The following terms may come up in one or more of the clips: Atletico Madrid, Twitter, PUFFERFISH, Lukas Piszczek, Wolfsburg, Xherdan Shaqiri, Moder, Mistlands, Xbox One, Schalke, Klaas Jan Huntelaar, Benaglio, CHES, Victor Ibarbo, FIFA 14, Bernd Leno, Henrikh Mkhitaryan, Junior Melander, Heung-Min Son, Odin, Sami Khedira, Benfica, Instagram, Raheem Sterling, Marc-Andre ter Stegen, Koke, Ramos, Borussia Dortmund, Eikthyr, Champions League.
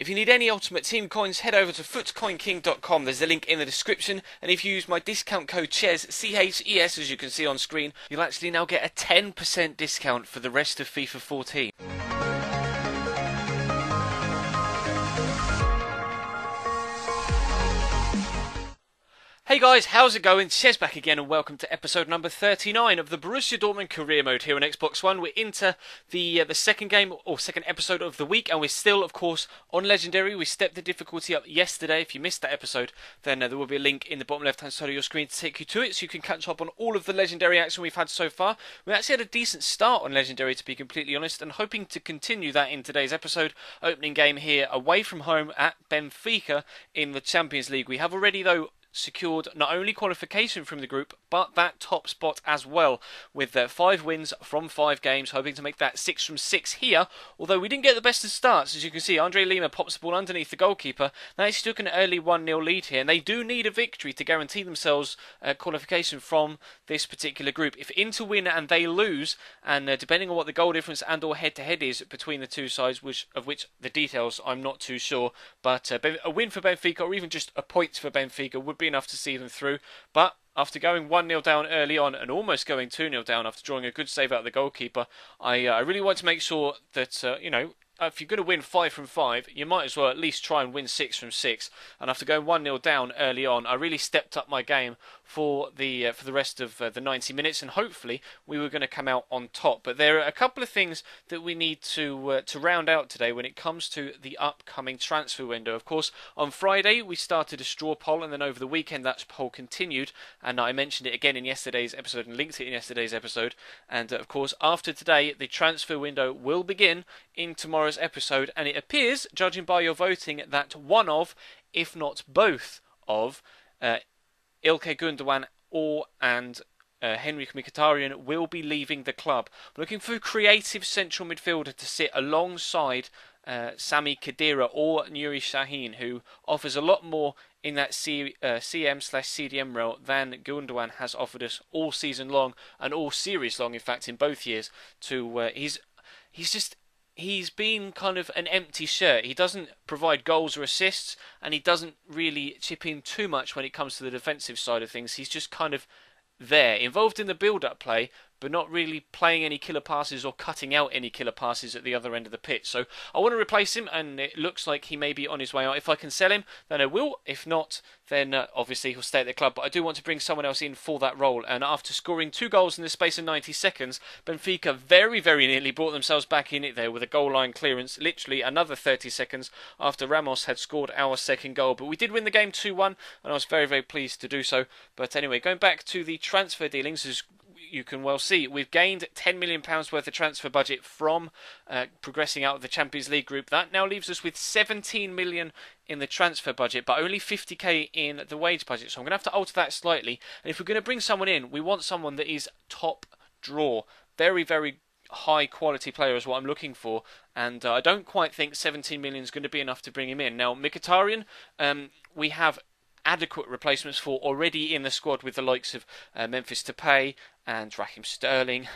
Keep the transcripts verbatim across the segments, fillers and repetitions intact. If you need any Ultimate Team coins, head over to Foot Coin King dot com. There's a link in the description, and if you use my discount code CHES, C H E S, as you can see on screen, you'll actually now get a ten percent discount for the rest of FIFA fourteen. Hey guys, how's it going? Chez back again and welcome to episode number thirty-nine of the Borussia Dortmund career mode here on Xbox One. We're into the uh, the second game or second episode of the week, and we're still, of course, on Legendary. We stepped the difficulty up yesterday. If you missed that episode, then uh, there will be a link in the bottom left-hand side of your screen to take you to it, so you can catch up on all of the Legendary action we've had so far. We actually had a decent start on Legendary, to be completely honest, and hoping to continue that in today's episode. Opening game here away from home at Benfica in the Champions League. We have already, though, secured not only qualification from the group, but that top spot as well, with their five wins from five games, hoping to make that six from six here. Although we didn't get the best of starts, as you can see, Andre Lima pops the ball underneath the goalkeeper. They took an early one nil lead here, and they do need a victory to guarantee themselves uh, qualification from this particular group. If Inter win and they lose, and uh, depending on what the goal difference and or head-to-head is between the two sides, which of which the details I'm not too sure, but uh, a win for Benfica, or even just a point for Benfica, would be enough to see them through. But after going one nil down early on and almost going two nil down after drawing a good save out of the goalkeeper, I, uh, I really want to make sure that, uh, you know, if you're going to win five from five, you might as well at least try and win six from six. And after going one nil down early on, I really stepped up my game for the uh, for the rest of uh, the ninety minutes, and hopefully we were going to come out on top. But there are a couple of things that we need to uh, to round out today when it comes to the upcoming transfer window. Of course, on Friday we started a straw poll, and then over the weekend that poll continued, and I mentioned it again in yesterday's episode and linked it in yesterday's episode. And uh, of course, after today, the transfer window will begin in tomorrow's episode, and it appears, judging by your voting, that one of, if not both of, uh, Ilkay Gundogan or and uh, Henrikh Mkhitaryan will be leaving the club. I'm looking for a creative central midfielder to sit alongside uh, Sami Khedira or Nuri Şahin, who offers a lot more in that C, uh, C M slash C D M role than Gundogan has offered us all season long and all series long, in fact, in both years. To uh, he's he's just He's been kind of an empty shirt. He doesn't provide goals or assists, and he doesn't really chip in too much when it comes to the defensive side of things. He's just kind of there, involved in the build-up play, but not really playing any killer passes or cutting out any killer passes at the other end of the pitch. So I want to replace him, and it looks like he may be on his way out. If I can sell him, then I will. If not, then uh, obviously he'll stay at the club. But I do want to bring someone else in for that role. And after scoring two goals in the space of ninety seconds, Benfica very, very nearly brought themselves back in it there with a goal line clearance. Literally another thirty seconds after Ramos had scored our second goal. But we did win the game two one, and I was very, very pleased to do so. But anyway, going back to the transfer dealings, as you can well see, we've gained ten million pounds worth of transfer budget from uh, progressing out of the Champions League group. That now leaves us with seventeen million pounds in the transfer budget, but only fifty K in the wage budget. So I'm going to have to alter that slightly. And if we're going to bring someone in, we want someone that is top draw. Very, very high quality player is what I'm looking for. And uh, I don't quite think seventeen million pounds is going to be enough to bring him in. Now, Mkhitaryan, um, we have adequate replacements for already in the squad, with the likes of uh, Memphis Depay and Raheem Sterling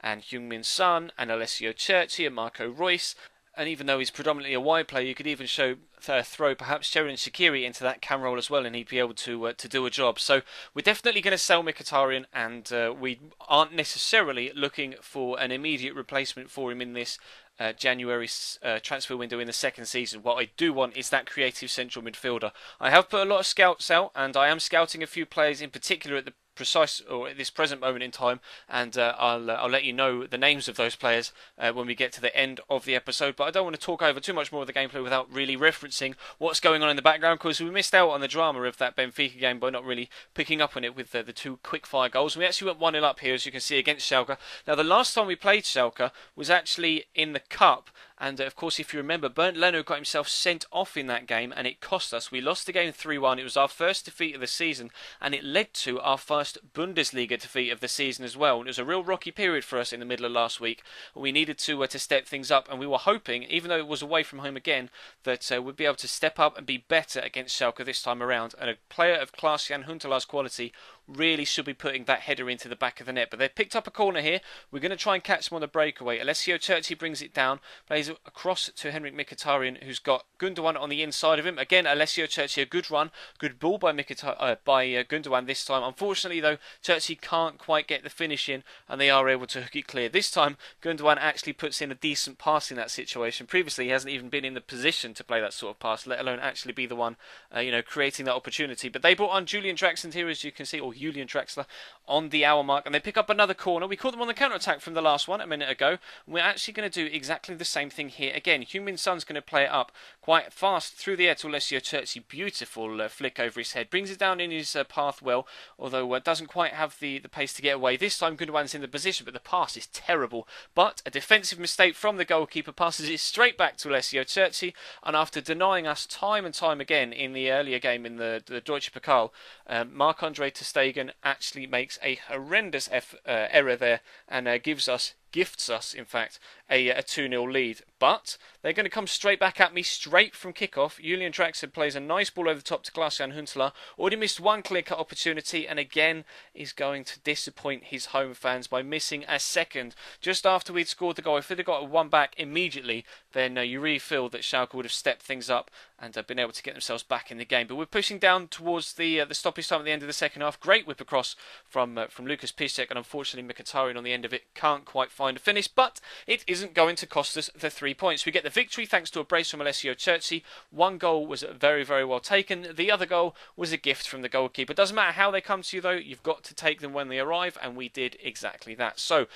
and Heung-Min Son and Alessio Cerci and Marco Reus. And even though he's predominantly a wide player, you could even show uh, throw perhaps Xherdan Shaqiri into that cam role as well, and he'd be able to uh, to do a job. So we're definitely going to sell Mkhitaryan, and uh, we aren't necessarily looking for an immediate replacement for him in this uh, January uh, transfer window in the second season. What I do want is that creative central midfielder. I have put a lot of scouts out, and I am scouting a few players in particular at the precise or at this present moment in time, and uh, I'll uh, I'll let you know the names of those players uh, when we get to the end of the episode. But I don't want to talk over too much more of the gameplay without really referencing what's going on in the background, because we missed out on the drama of that Benfica game by not really picking up on it with the, the two quick fire goals. And we actually went one nil up here, as you can see, against Schalke. Now, the last time we played Schalke was actually in the cup. And, of course, if you remember, Bernd Leno got himself sent off in that game, and it cost us. We lost the game three one. It was our first defeat of the season, and it led to our first Bundesliga defeat of the season as well. And it was a real rocky period for us in the middle of last week. We needed to uh, to step things up, and we were hoping, even though it was away from home again, that uh, we'd be able to step up and be better against Schalke this time around. And a player of Klaas Jan Huntelaar's quality really should be putting that header into the back of the net. But they've picked up a corner here. We're going to try and catch them on a breakaway. Alessio Cerci brings it down, plays across to Henrikh Mkhitaryan, who's got Gundogan on the inside of him. Again, Alessio Cerci, a good run, good ball by Mkhitar- uh, by uh, Gundogan this time. Unfortunately, though, Cerci can't quite get the finish in, and they are able to hook it clear. This time, Gundogan actually puts in a decent pass in that situation. Previously, he hasn't even been in the position to play that sort of pass, let alone actually be the one, uh, you know, creating that opportunity. But they brought on Julian Draxler here, as you can see, or Julian Draxler, on the hour mark, and they pick up another corner. We caught them on the counter-attack from the last one a minute ago. And we're actually going to do exactly the same thing here again. Heung-Min Son's going to play it up quite fast through the air to Alessio Cerci. Beautiful uh, flick over his head. Brings it down in his uh, path well, although uh, doesn't quite have the, the pace to get away. This time, Gundogan's in the position, but the pass is terrible. But a defensive mistake from the goalkeeper passes it straight back to Alessio Cerci, and after denying us time and time again in the earlier game in the, the Deutsche Pokal, um, Marc-Andre ter Stegen actually makes a horrendous F, uh, error there and uh, gives us, gifts us, in fact, a, a two nil lead. But they're going to come straight back at me, straight from kickoff. Julian Draxler plays a nice ball over the top to Klaas Jan Huntelaar. Already missed one clear-cut opportunity, and again is going to disappoint his home fans by missing a second. Just after we'd scored the goal, if they'd have got a one back immediately, then uh, you really feel that Schalke would have stepped things up and uh, been able to get themselves back in the game. But we're pushing down towards the uh, the stoppage time at the end of the second half. Great whip across from uh, from Lukas Piszczek, and unfortunately Mkhitaryan on the end of it can't quite find to finish, but it isn't going to cost us the three points. We get the victory thanks to a brace from Alessio Cerci. One goal was very, very well taken. The other goal was a gift from the goalkeeper. Doesn't matter how they come to you, though. You've got to take them when they arrive, and we did exactly that. So,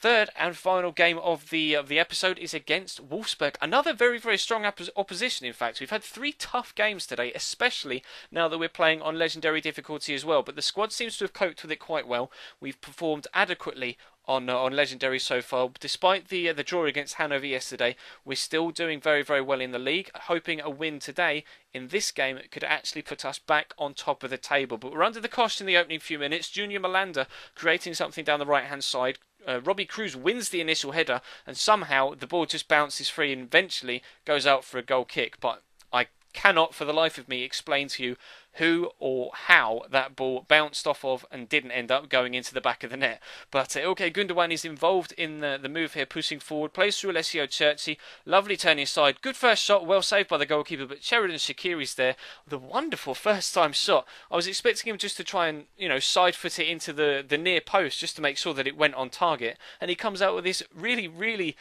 third and final game of the of the episode is against Wolfsburg. Another very, very strong opposition, in fact. We've had three tough games today, especially now that we're playing on legendary difficulty as well. But the squad seems to have coped with it quite well. We've performed adequately on uh, on legendary so far. Despite the uh, the draw against Hanover yesterday, we're still doing very, very well in the league. Hoping a win today in this game could actually put us back on top of the table. But we're under the cosh in the opening few minutes. Junior Melander creating something down the right-hand side. Uh, Robbie Cruz wins the initial header, and somehow the ball just bounces free and eventually goes out for a goal kick. But I cannot, for the life of me, explain to you who or how that ball bounced off of and didn't end up going into the back of the net. But uh, Ilkay Gundogan is involved in the, the move here, pushing forward, plays through Alessio Cerci, lovely turn inside, good first shot, well saved by the goalkeeper, but Xherdan Shaqiri's there, the wonderful first time shot. I was expecting him just to try and, you know, side foot it into the, the near post just to make sure that it went on target, and he comes out with this really, really,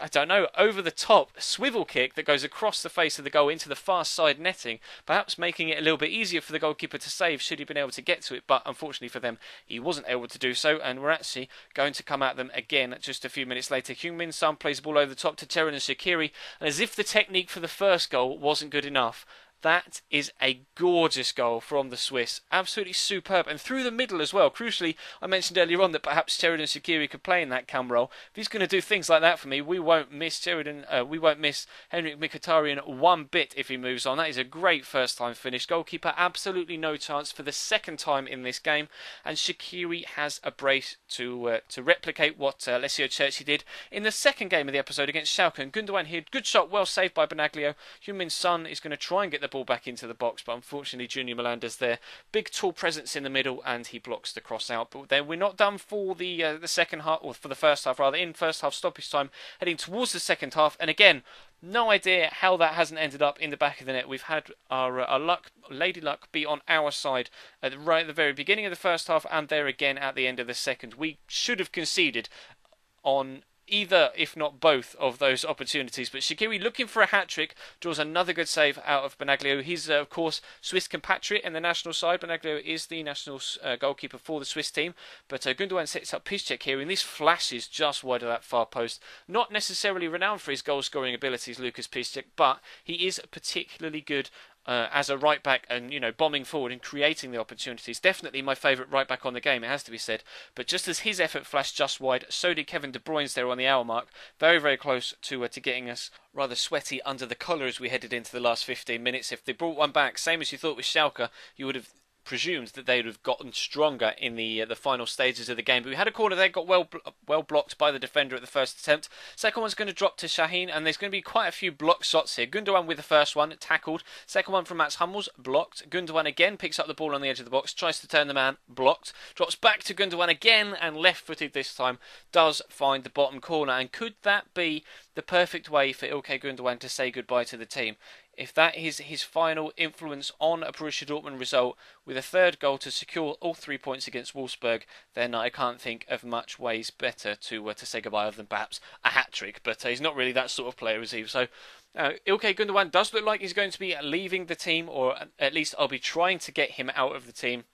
I don't know, over the top swivel kick that goes across the face of the goal into the far side netting, perhaps making it a little bit easier for the goalkeeper to save should he been able to get to it. But unfortunately for them, he wasn't able to do so, and we're actually going to come at them again just a few minutes later. Heung-Min Son plays the ball over the top to Xherdan Shaqiri, and as if the technique for the first goal wasn't good enough, that is a gorgeous goal from the Swiss. Absolutely superb. And through the middle as well. Crucially, I mentioned earlier on that perhaps Xherdan Shaqiri could play in that cam role. If he's going to do things like that for me, we won't miss Sheridan, uh, we won't miss Henrikh Mkhitaryan one bit if he moves on. That is a great first-time finish. Goalkeeper, absolutely no chance for the second time in this game. And Shaqiri has a brace to uh, to replicate what uh, Alessio Cerci did in the second game of the episode against Schalke. And Gundogan here, good shot, well saved by Benaglio. Heung-Min Son is going to try and get the ball back into the box, but unfortunately Junior Melander's there, big tall presence in the middle, and he blocks the cross out. But then we're not done for the uh, the second half, or for the first half rather, in first half stoppage time, heading towards the second half, and again, no idea how that hasn't ended up in the back of the net. We've had our, our luck, lady luck, be on our side at the, right at the very beginning of the first half, and there again at the end of the second. We should have conceded on either, if not both, of those opportunities. But Shaqiri, looking for a hat-trick, draws another good save out of Benaglio. He's, uh, of course, Swiss compatriot in the national side. Benaglio is the national uh, goalkeeper for the Swiss team. But uh, Gundogan sets up Piszczek here, and this flashes just wide of that far post. Not necessarily renowned for his goal-scoring abilities, Lukas Piszczek, but he is particularly good Uh, as a right back, and, you know, bombing forward and creating the opportunities. Definitely my favourite right back on the game, it has to be said. But just as his effort flashed just wide, so did Kevin De Bruyne's there on the hour mark. Very, very close to uh, to getting us rather sweaty under the collar as we headed into the last fifteen minutes. If they brought one back, same as you thought with Schalke, you would have presumed that they would have gotten stronger in the uh, the final stages of the game. But we had a corner there, got well well blocked by the defender at the first attempt. Second one's going to drop to Şahin, and there's going to be quite a few block shots here. Gundogan with the first one, tackled. Second one from Mats Hummels, blocked. Gundogan again picks up the ball on the edge of the box, tries to turn the man, blocked. Drops back to Gundogan again, and left-footed this time, does find the bottom corner. And could that be the perfect way for Ilkay Gundogan to say goodbye to the team? If that is his final influence on a Borussia Dortmund result, with a third goal to secure all three points against Wolfsburg, then I can't think of much ways better to uh, to say goodbye other than perhaps a hat-trick. But uh, he's not really that sort of player, is he? So uh, Ilkay Gundogan does look like he's going to be leaving the team, or at least I'll be trying to get him out of the team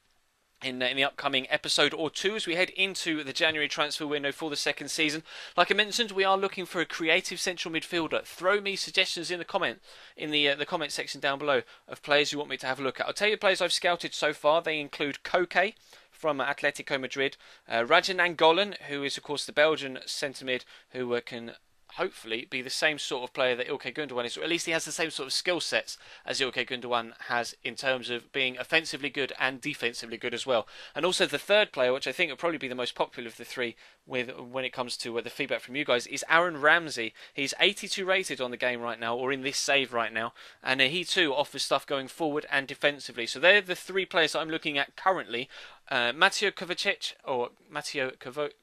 In, in the upcoming episode or two as we head into the January transfer window for the second season. Like I mentioned, we are looking for a creative central midfielder. Throw me suggestions in the comment in the uh, the comment section down below of players you want me to have a look at. I'll tell you the players I've scouted so far. They include Koke from Atletico Madrid, uh, Radja Nainggolan, who is of course the Belgian centre mid who uh, can hopefully be the same sort of player that Ilkay Gundogan is, or at least he has the same sort of skill sets as Ilkay Gundogan has in terms of being offensively good and defensively good as well. And also the third player, which I think will probably be the most popular of the three with when it comes to uh, the feedback from you guys, is Aaron Ramsey. He's eighty-two rated on the game right now, or in this save right now, and uh, he too offers stuff going forward and defensively. So they're the three players that I'm looking at currently. Uh, Matteo Kovacic, or Matteo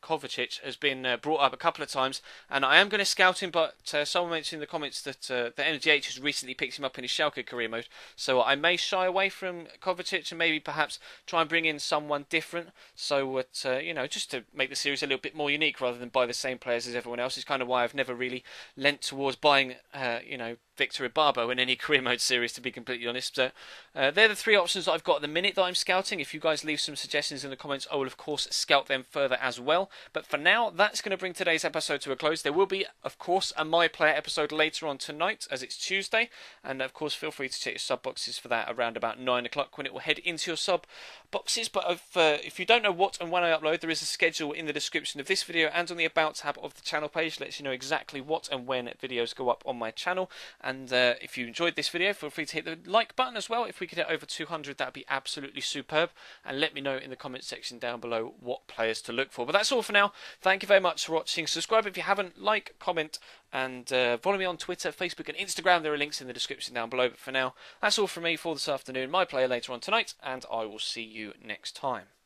Kovacic, has been uh, brought up a couple of times, and I am going to scout him, but uh, someone mentioned in the comments that uh, the M G H has recently picked him up in his Schalke career mode, so I may shy away from Kovacic and maybe perhaps try and bring in someone different, so that, uh, you know, just to make the series a little bit more unique rather than buy the same players as everyone else. Is kind of why I've never really lent towards buying, uh, you know, Victor Ibarbo in any career mode series, to be completely honest. So uh, they're the three options that I've got at the minute that I'm scouting. If you guys leave some suggestions in the comments, I will of course scout them further as well. But for now, that's going to bring today's episode to a close. There will be of course a My Player episode later on tonight, as it's Tuesday, and of course feel free to check your sub boxes for that around about nine o'clock, when it will head into your sub boxes. But if, uh, if you don't know what and when I upload, there is a schedule in the description of this video and on the About tab of the channel page. Lets you know exactly what and when videos go up on my channel. And uh, if you enjoyed this video, feel free to hit the like button as well. If we could hit over two hundred, that would be absolutely superb. And let me know in the comment section down below what players to look for. But that's all for now. Thank you very much for watching. Subscribe if you haven't. Like, comment, and uh, follow me on Twitter, Facebook, and Instagram. There are links in the description down below. But for now, that's all from me for this afternoon. My player later on tonight, and I will see you next time.